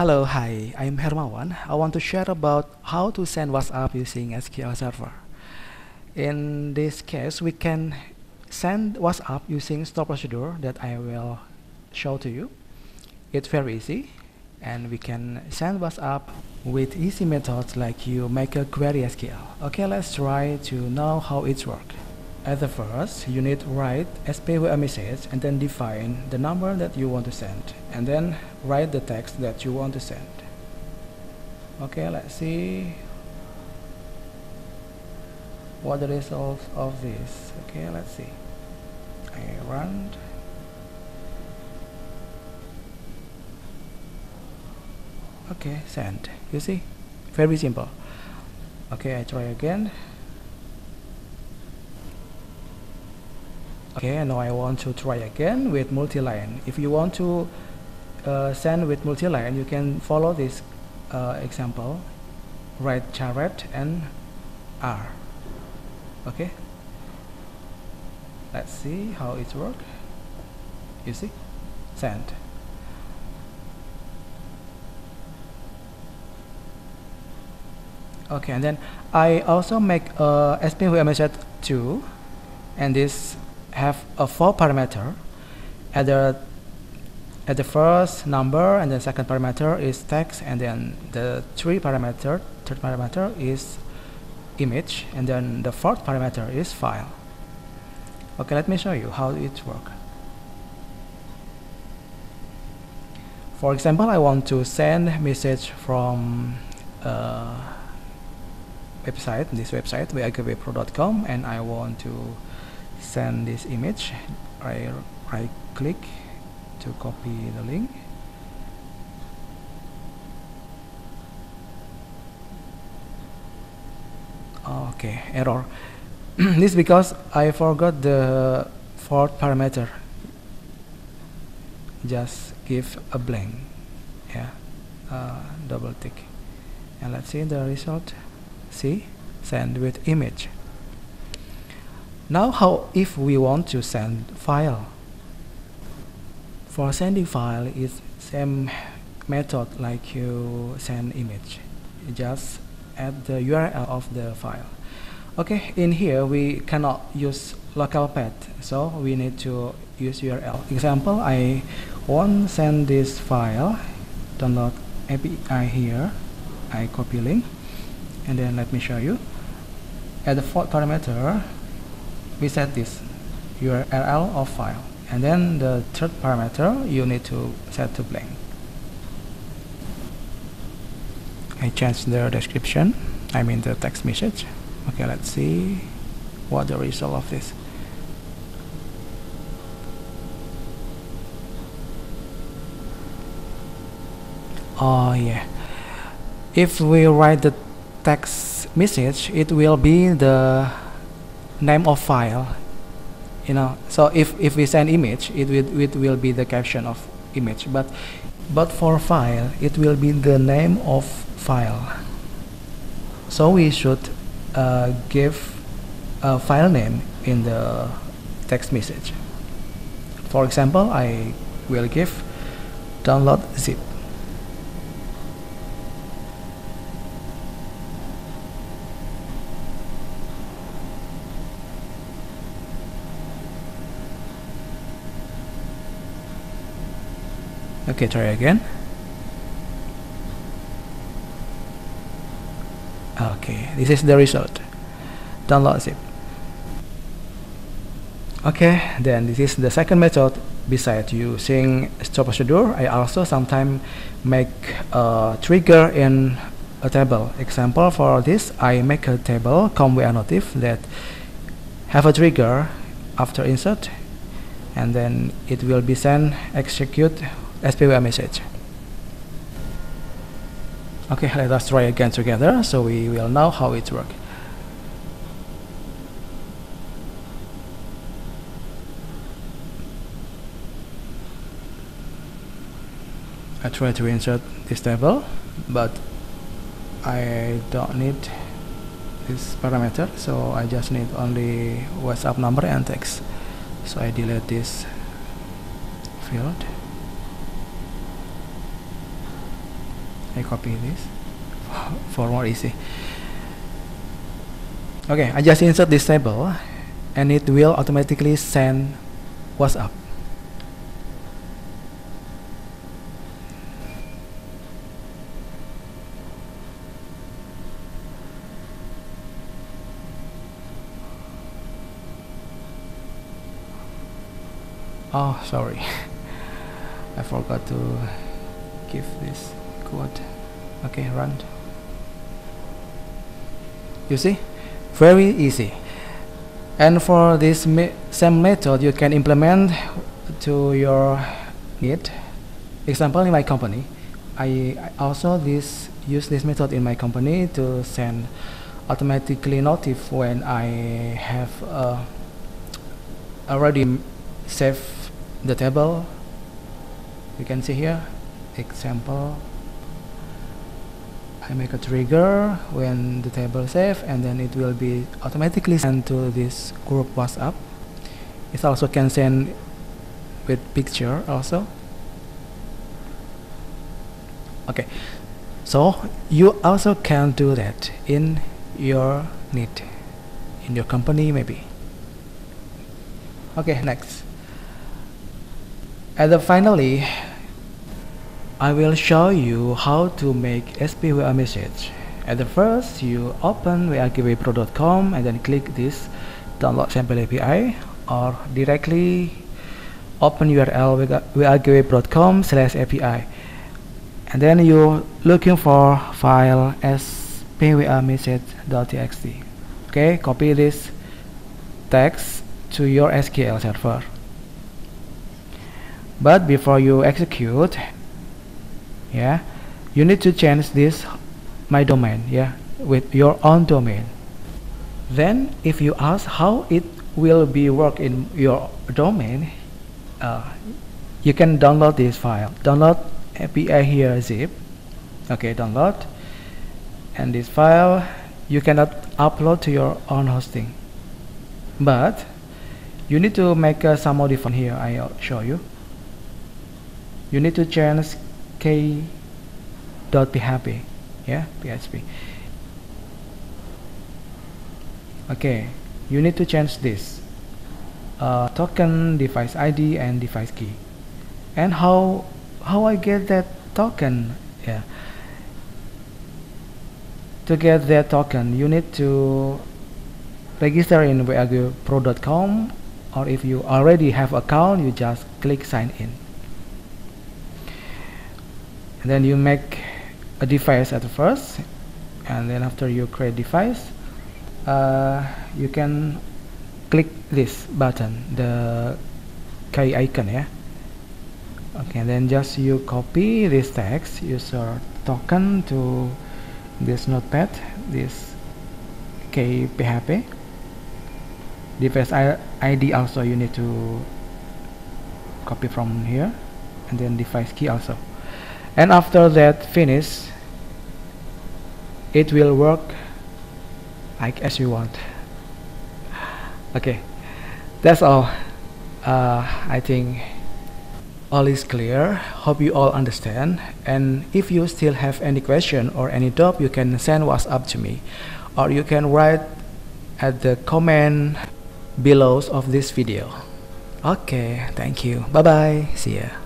Hello, hi, I'm Hermawan. I want to share about how to send WhatsApp using SQL Server. In this case, we can send WhatsApp using stored procedure that I will show to you. It's very easy, and we can send WhatsApp with easy methods like you make a query SQL. Okay, let's try to know how it works. At the first, you need to write SPWM message and then define the number that you want to send, and then write the text that you want to send. Okay, let's see what the result of this. Okay, let's see. I run. Okay, send. You see, very simple. Okay, I try again. Okay, now I want to try again with multi-line. If you want to send with multi-line, you can follow this example. Write caret and R. Okay, let's see how it works. You see, send. Okay, and then I also make a SPWM message too, and this have a 4 parameter. At the first number, and the second parameter is text, and then the third parameter is image, and then the fourth parameter is file. Okay, let me show you how it works. For example, I want to send message from website, this website wagwpro.com, and I want to send this image. I right click to copy the link. Okay, error. This because I forgot the 4th parameter. Just give a blank. Yeah, double tick, and let's see the result. See, send with image. Now, how if we want to send file? For sending file, is same method like you send image. You just add the URL of the file. Okay, in here we cannot use local path, so we need to use URL. Example, I want send this file. Download API here. I copy link, and then let me show you. At the 4th parameter, we set this URL of file, and then the 3rd parameter you need to set to blank. I change the description, I mean the text message. Okay, let's see what the result of this. Oh yeah, if we write the text message, it will be the name of file, you know. So if we send image, it will be the caption of image, but for file it will be the name of file. So we should give a file name in the text message. For example, I will give download zip. Okay, try again. Okay, this is the result. Download zip. Okay, then this is the second method. Besides using stored procedure, I also sometimes make a trigger in a table. Example for this, I make a table come with a notif that have a trigger after insert, and then it will be sent execute SPWM message. Okay, let us try again together so we will know how it works. I try to insert this table, but I don't need this parameter, so I just need only WhatsApp number and text. So I delete this field. I copy this for more easy. Okay, I just insert this table and it will automatically send WhatsApp. Oh, sorry, I forgot to give this code. Okay, run. You see, very easy. And for this same method, you can implement to your need. Example, in my company, I also use this method in my company to send automatically notice when I have already saved the table. You can see here, example, I make a trigger when the table saved, and then it will be automatically sent to this group WhatsApp. It also can send with picture also. Okay, so you also can do that in your need, in your company maybe. Okay, next. And then finally, I will show you how to make SPWM message. At the first, you open wagwpro.com and then click this download sample API, or directly open URL wagwpro.com/API, and then you looking for file sp_wamsg.txt. Okay, copy this text to your SQL server. But before you execute, yeah, you need to change this my domain, yeah, with your own domain. Then if you ask how it will be work in your domain, you can download this file, download API here zip. Okay, download, and this file you cannot upload to your own hosting, but you need to make some modification here. I'll show you. You need to change k.php, yeah, PHP. Okay, you need to change this token, device ID, and device key. And how I get that token? Yeah, to get that token, you need to register in wagwpro.com, or if you already have account, you just click sign in. And then you make a device at first, and then after you create device, you can click this button, the key icon, yeah. Okay, then just you copy this text, use your token to this notepad, this KPHP. Device ID also you need to copy from here, and then device key also. And after that finish, it will work like as you want. Okay, that's all. I think all is clear. Hope you all understand. And if you still have any question or any doubt, you can send WhatsApp to me, or you can write at the comment below of this video. Okay, thank you. Bye bye. See ya.